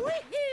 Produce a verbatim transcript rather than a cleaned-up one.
Wee-hee!